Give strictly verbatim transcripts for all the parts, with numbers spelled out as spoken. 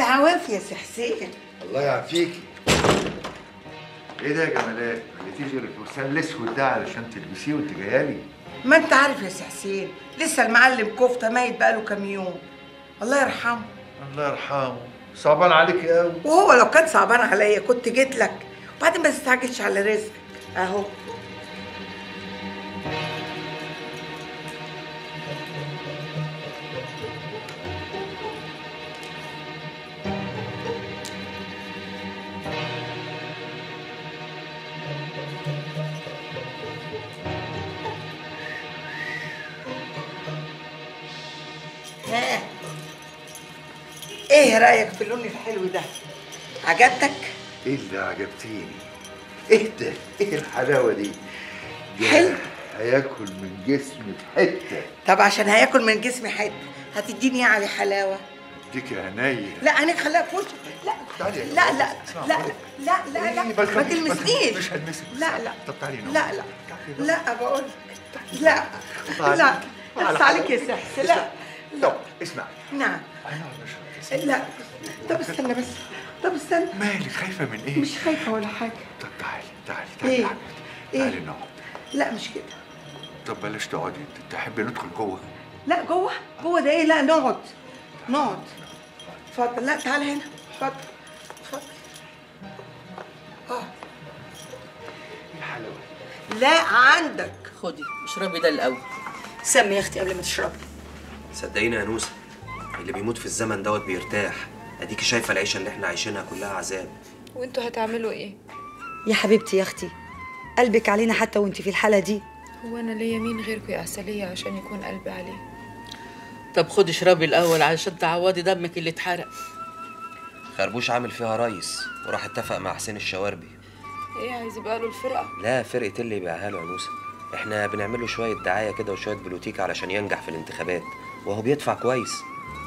العواف يا سي حسين. الله يعافيكي. ايه ده يا جمالات؟ ما لقيتيش غير الفستان الاسود ده علشان تلبسيه وانت جايه لي؟ ما انت عارف يا سي حسين، لسه المعلم كفته ميت بقاله كام يوم. الله يرحمه. الله يرحمه، صعبان عليك قوي. وهو لو كان صعبان عليا كنت جيت لك، وبعدين ما تستعجلش على رزقك، اهو. ايه رايك في اللون الحلو ده؟ عجبتك؟ ايه اللي عجبتيني؟ ايه ده؟ ايه الحلاوه دي؟ حلو؟ هياكل من جسمي حته. طب عشان هياكل من جسمي حته هتديني علي حلاوه؟ اديكي عينيا. لا عينيك خليها في وشك. لا تعالي. لا لا لا لا لا لا ما تلمسنيش. مش هلمسك. لا لا. طب تعالي نقوم. لا لا لا بقول لك. لا لا بس عليك يا سحس. لا طب اسمعي. نعم. لا طب استنى بس. طب استنى. مالك خايفة من ايه؟ مش خايفة ولا حاجة. طب تعالي تعالي تعالي ايه؟ تعالي ايه؟ نقعد. لا مش كده. طب بلاش تقعدي، تحبي ندخل جوه؟ لا جوه؟ جوه ده ايه؟ لا نقعد نقعد. اتفضل. لا تعالى هنا. اتفضل اتفضل. اه الحلاوة. لا عندك. خدي اشربي ده الأول. سمي يا اختي قبل ما تشربي. صدقيني يا نوسة، اللي بيموت في الزمن دوت بيرتاح. اديكي شايفه العيشه اللي احنا عايشينها كلها عذاب. وانتوا هتعملوا ايه؟ يا حبيبتي يا اختي، قلبك علينا حتى وانت في الحاله دي. هو انا ليا مين غيركم يا عسليه عشان يكون قلبي عليه؟ طب خدي اشربي الاول علشان تعوضي دمك اللي اتحرق. خربوش عامل فيها ريس وراح اتفق مع حسين الشواربي. ايه عايز يبقى له الفرقه؟ لا فرقه اللي يبيعها له عنوسه. احنا بنعمل له شويه دعايه كده وشويه بلوتيك علشان ينجح في الانتخابات، وهو بيدفع كويس.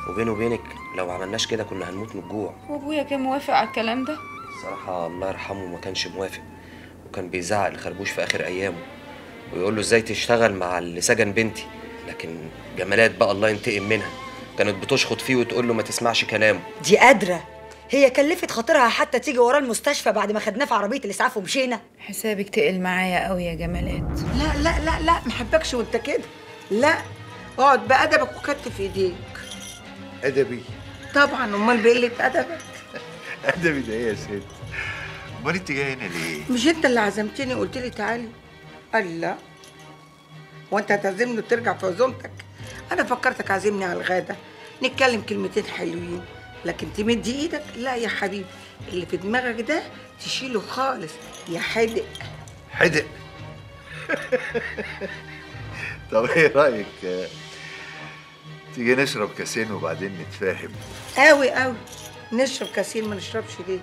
وبيني وبينك لو عملناش كده كنا هنموت من الجوع. وابويا كان موافق على الكلام ده؟ الصراحه الله يرحمه ما كانش موافق، وكان بيزعق لخربوش في اخر ايامه ويقول له ازاي تشتغل مع اللي سجن بنتي. لكن جمالات بقى الله ينتقم منها كانت بتشخط فيه وتقول له ما تسمعش كلامه. دي قادره، هي كلفت خاطرها حتى تيجي ورا المستشفى بعد ما خدناه في عربيه الاسعاف ومشينا. حسابك تقل معايا قوي يا جمالات. لا لا لا لا ما حبكش وانت كده. لا اقعد بادبك وكتف ايديك. أدبي؟ طبعاً، أمال بقلة أدبك؟ أدبي ده إيه يا ست؟ أمال أنت جاية هنا ليه؟ مش أنت اللي عزمتني وقلت لي تعالي؟ قال لا. هو أنت هتعزمني وترجع في عزومتك؟ أنا فكرتك عازمني على الغدا، نتكلم كلمتين حلوين، لكن تمد إيدك؟ لا يا حبيبي، اللي في دماغك ده تشيله خالص يا حدق. حدق؟ طب إيه رأيك؟ تيجي نشرب كاسين وبعدين نتفاهم. قوي قوي. نشرب كاسين ما نشربش ليه؟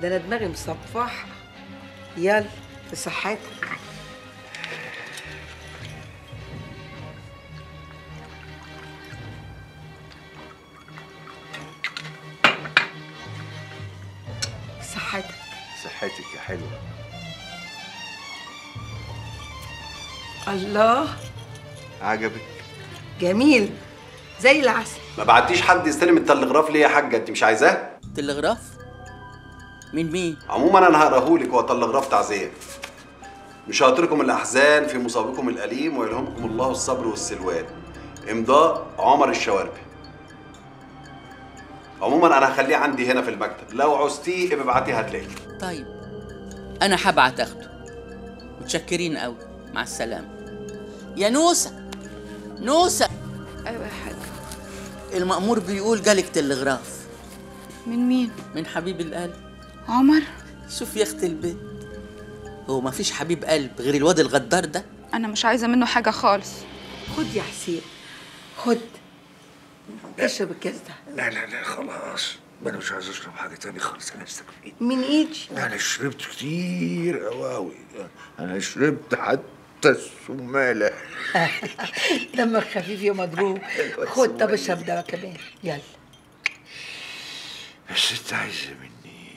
ده انا دماغي مصفحه. يلا بصحتك. صحتك. صحتك يا حلوه. الله. عجبك؟ جميل. زي العسل. ما بعتيش حد يستلم التلغراف ليه يا حاجه؟ انت مش عايزاه؟ تلغراف؟ من مين؟ عموما انا هقراهولك، هو تلغراف تعزيه. مش هطركم الاحزان في مصابكم الاليم ويلهمكم الله الصبر والسلوان. امضاء عمر الشواربي. عموما انا هخليه عندي هنا في المكتب، لو عوزتيه ابعتيه هتلاقيه. طيب انا هبعت اخده. متشكرين قوي، مع السلامه. يا نوسه نوسه. ايوه يا حاج. المأمور بيقول جالك تلغراف. من مين؟ من حبيب القلب عمر. شوف يا اخت البيت، هو ما فيش حبيب قلب غير الواد الغدار ده؟ انا مش عايزه منه حاجه خالص. خد يا حسين خد، اشرب الكاس ده. لا لا لا خلاص، انا مش عايز اشرب حاجه تاني خالص. انا استكفيت من ايدي. انا شربت كتير قوي، انا شربت حد السمالة. دمك خفيف يا مضروب. خد طب اشرب ده كمان. يلا. الست عايزة مني،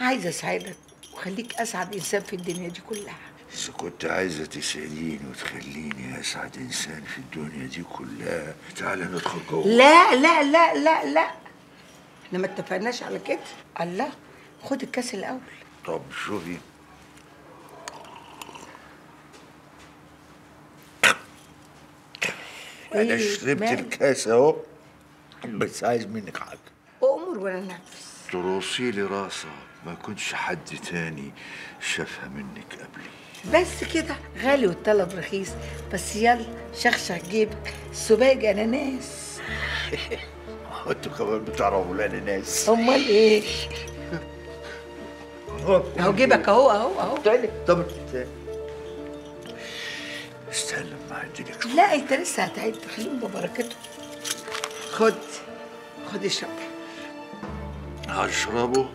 عايزة اسعدك وخليك اسعد انسان في الدنيا دي كلها. إذا كنت عايزة تسعديني وتخليني اسعد انسان في الدنيا دي كلها، تعالى ندخل جوه. لا لا لا لا لا احنا ما اتفقناش على كده. الله، خد الكاس الاول. طب شوفي، انا شربت الكاس اهو، بس عايز منك حاجه. امر ولا نفس. تروصي لي راسها، ما يكونش حد تاني شافها منك قبلي. بس كده، غالي والطلب رخيص، بس يلا شخشخ جيبك، السباجه اناناس. انتوا كمان بتعرفوا الاناناس؟ امال ايه؟ اهو جيبك اهو اهو اهو. تاني طب استنى ما عندك. لا انت لسه هتعد، خليهم ببركته. خد خد اشرب. هشربه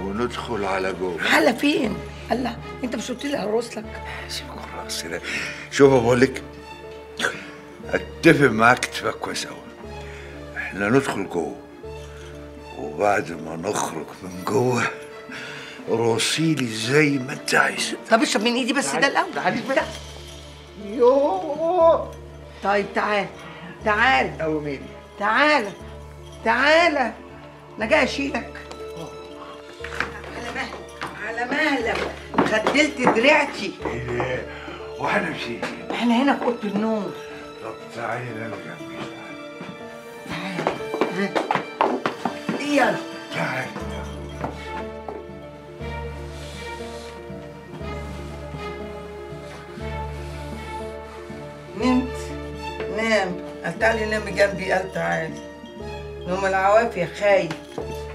وندخل على جوه. على فين؟ الله، انت مش قلت لي هرقص لك؟ سيبك من الرقص ده. شوف بقول لك، اتفق معاك اتفاق كويس قوي. احنا ندخل جوه، وبعد ما نخرج من جوه رصيلي زي ما انت عايز. طب اشرب من ايدي بس ده الاول. تعالي بقى. يوه. طيب تعال تعال او مين؟ تعال تعال، انا جاي اشيلك. على مهلك على مهلك، خدلت دراعتي. ايه واحنا مشينا؟ احنا هنا في اوضه النوم. طب تعالي انا جنبي. تعال تعال يلا تعال. نمت؟ نام. قال تعالي نامي جنبي. قال تعالي. نوم العوافي يا خايف.